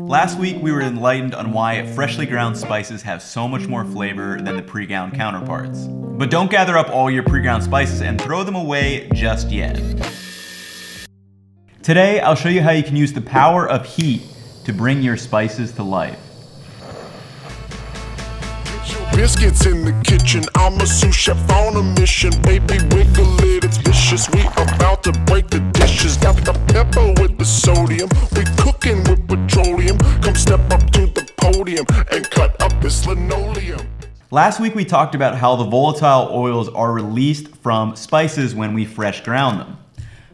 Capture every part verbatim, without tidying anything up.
Last week, we were enlightened on why freshly ground spices have so much more flavor than the pre-ground counterparts. But don't gather up all your pre-ground spices and throw them away just yet. Today, I'll show you how you can use the power of heat to bring your spices to life. Biscuits in the kitchen, I'm a sous chef on a mission. Baby, wiggle it, it's vicious. We about to break the dishes. Got the pepper with the sodium. We cooking with petroleum. Come step up to the podium and cut up this linoleum. Last week we talked about how the volatile oils are released from spices when we fresh ground them.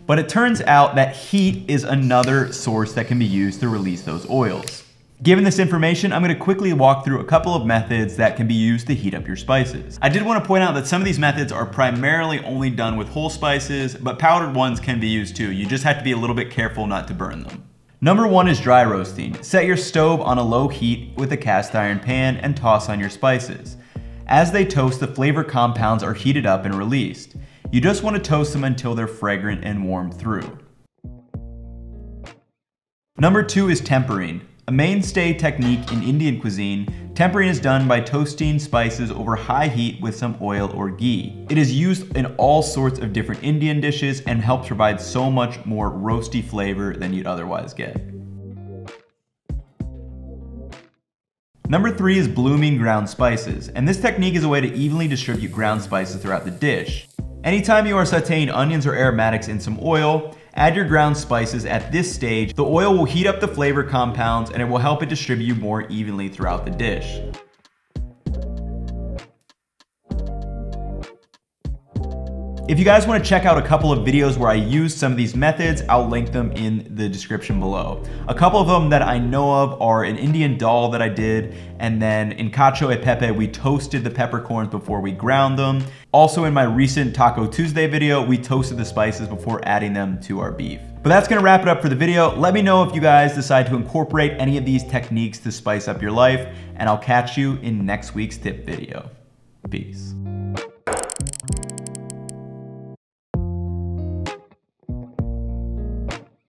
But it turns out that heat is another source that can be used to release those oils. Given this information, I'm going to quickly walk through a couple of methods that can be used to heat up your spices. I did want to point out that some of these methods are primarily only done with whole spices, but powdered ones can be used too. You just have to be a little bit careful not to burn them. Number one is dry roasting. Set your stove on a low heat with a cast iron pan and toss on your spices. As they toast, the flavor compounds are heated up and released. You just want to toast them until they're fragrant and warm through. Number two is tempering. A mainstay technique in Indian cuisine, tempering is done by toasting spices over high heat with some oil or ghee. It is used in all sorts of different Indian dishes and helps provide so much more roasty flavor than you'd otherwise get. Number three is blooming ground spices, and this technique is a way to evenly distribute ground spices throughout the dish. Anytime you are sauteing onions or aromatics in some oil, add your ground spices at this stage. The oil will heat up the flavor compounds and it will help it distribute more evenly throughout the dish. If you guys want to check out a couple of videos where I use some of these methods, I'll link them in the description below. A couple of them that I know of are an Indian dal that I did, and then in Cacio e Pepe, we toasted the peppercorns before we ground them. Also in my recent Taco Tuesday video, we toasted the spices before adding them to our beef. But that's gonna wrap it up for the video. Let me know if you guys decide to incorporate any of these techniques to spice up your life, and I'll catch you in next week's tip video. Peace.